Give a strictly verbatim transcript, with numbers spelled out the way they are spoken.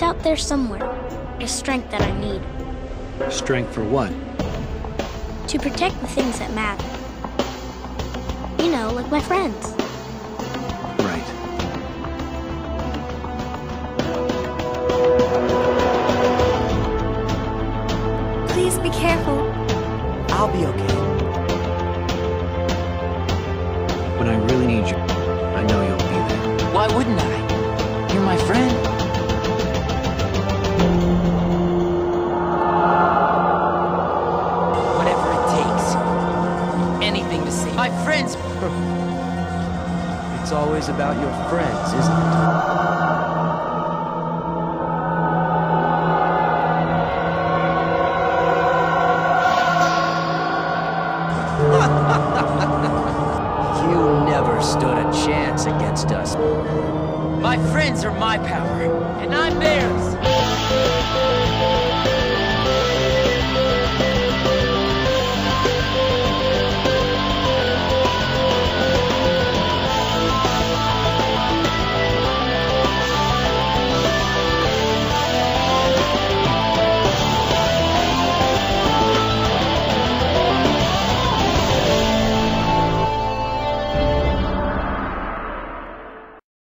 It's out there somewhere. The strength that I need. Strength for what? To protect the things that matter. You know, like my friends. Right. Please be careful. I'll be okay. When I really need you, I know you'll be there. Why wouldn't I? You're my friend. Whatever it takes. Anything to save my friends. It's always about your friends, isn't it? Stood a chance against us. My friends are my power, and I'm theirs.